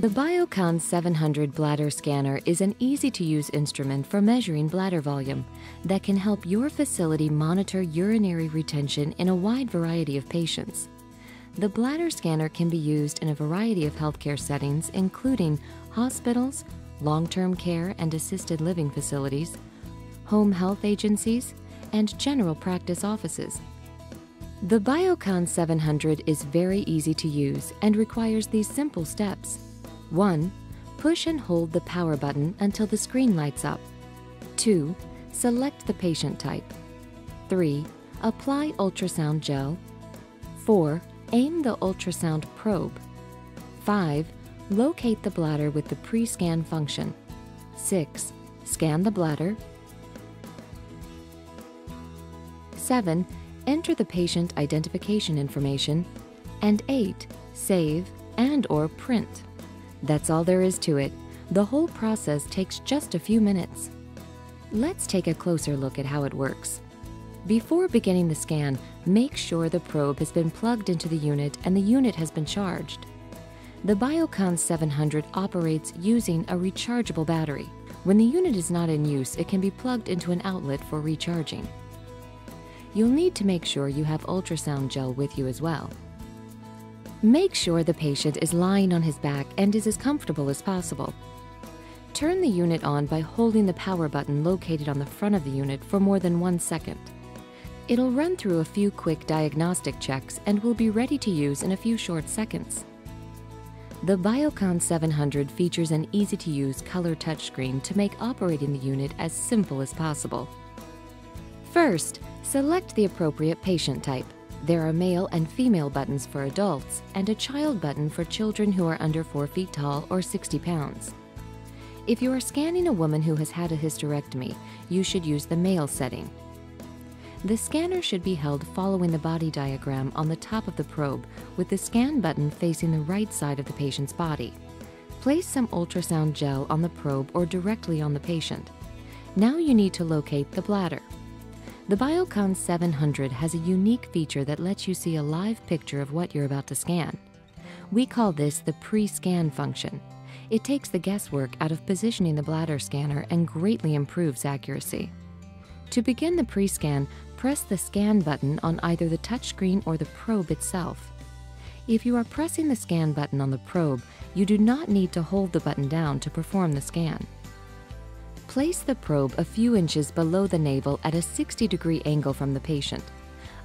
The BioCon 700 bladder scanner is an easy-to-use instrument for measuring bladder volume that can help your facility monitor urinary retention in a wide variety of patients. The bladder scanner can be used in a variety of healthcare settings, including hospitals, long-term care and assisted living facilities, home health agencies, and general practice offices. The BioCon 700 is very easy to use and requires these simple steps. 1. Push and hold the power button until the screen lights up. 2. Select the patient type. 3. Apply ultrasound gel. 4. Aim the ultrasound probe. 5. Locate the bladder with the pre-scan function. 6. Scan the bladder. 7. Enter the patient identification information. And 8. Save and/or print. That's all there is to it. The whole process takes just a few minutes. Let's take a closer look at how it works. Before beginning the scan, make sure the probe has been plugged into the unit and the unit has been charged. The BioCon 700 operates using a rechargeable battery. When the unit is not in use, it can be plugged into an outlet for recharging. You'll need to make sure you have ultrasound gel with you as well. Make sure the patient is lying on his back and is as comfortable as possible. Turn the unit on by holding the power button located on the front of the unit for more than 1 second. It'll run through a few quick diagnostic checks and will be ready to use in a few short seconds. The BioCon 700 features an easy-to-use color touchscreen to make operating the unit as simple as possible. First, select the appropriate patient type. There are male and female buttons for adults and a child button for children who are under 4 feet tall or 60 pounds. If you are scanning a woman who has had a hysterectomy, you should use the male setting. The scanner should be held following the body diagram on the top of the probe, with the scan button facing the right side of the patient's body. Place some ultrasound gel on the probe or directly on the patient. Now you need to locate the bladder. The BioCon 700 has a unique feature that lets you see a live picture of what you're about to scan. We call this the pre-scan function. It takes the guesswork out of positioning the bladder scanner and greatly improves accuracy. To begin the pre-scan, press the scan button on either the touchscreen or the probe itself. If you are pressing the scan button on the probe, you do not need to hold the button down to perform the scan. Place the probe a few inches below the navel at a 60-degree angle from the patient.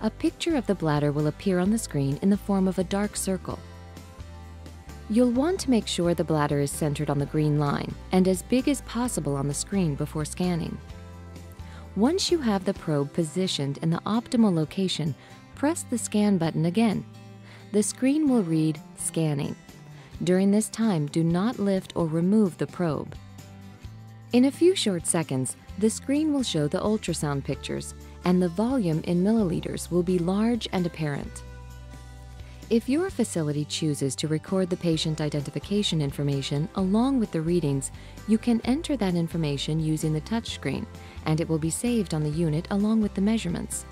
A picture of the bladder will appear on the screen in the form of a dark circle. You'll want to make sure the bladder is centered on the green line and as big as possible on the screen before scanning. Once you have the probe positioned in the optimal location, press the scan button again. The screen will read "Scanning." During this time, do not lift or remove the probe. In a few short seconds, the screen will show the ultrasound pictures, and the volume in milliliters will be large and apparent. If your facility chooses to record the patient identification information along with the readings, you can enter that information using the touchscreen, and it will be saved on the unit along with the measurements.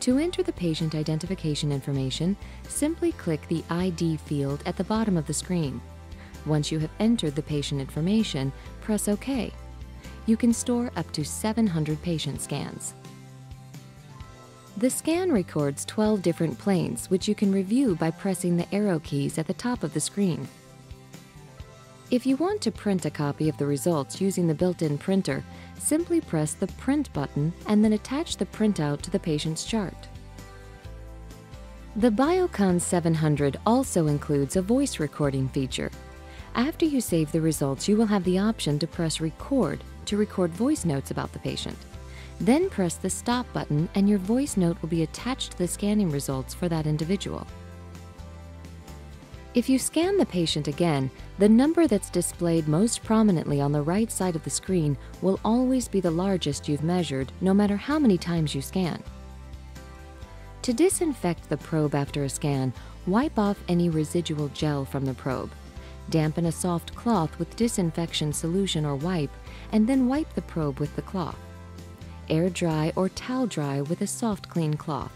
To enter the patient identification information, simply click the ID field at the bottom of the screen. Once you have entered the patient information, press OK. You can store up to 700 patient scans. The scan records 12 different planes, which you can review by pressing the arrow keys at the top of the screen. If you want to print a copy of the results using the built-in printer, simply press the print button and then attach the printout to the patient's chart. The BioCon 700 also includes a voice recording feature. After you save the results, you will have the option to press record to record voice notes about the patient. Then press the stop button and your voice note will be attached to the scanning results for that individual. If you scan the patient again, the number that's displayed most prominently on the right side of the screen will always be the largest you've measured, no matter how many times you scan. To disinfect the probe after a scan, wipe off any residual gel from the probe. Dampen a soft cloth with disinfection solution or wipe, and then wipe the probe with the cloth. Air dry or towel dry with a soft clean cloth.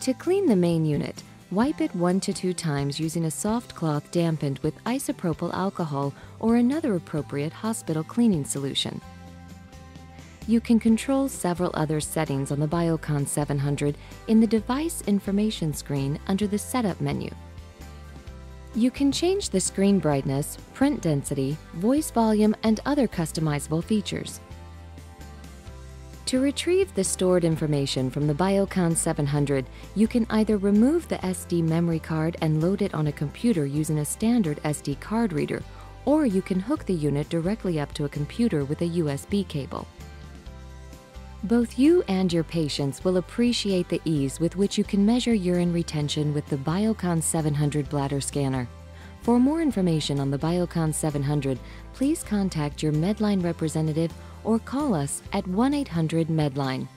To clean the main unit, Wipe it 1 to 2 times using a soft cloth dampened with isopropyl alcohol or another appropriate hospital cleaning solution. You can control several other settings on the BioCon 700 in the device information screen under the setup menu. You can change the screen brightness, print density, voice volume, and other customizable features. To retrieve the stored information from the BioCon 700, you can either remove the SD memory card and load it on a computer using a standard SD card reader, or you can hook the unit directly up to a computer with a USB cable. Both you and your patients will appreciate the ease with which you can measure urine retention with the BioCon 700 bladder scanner. For more information on the BioCon 700, please contact your Medline representative or call us at 1-800-MEDLINE.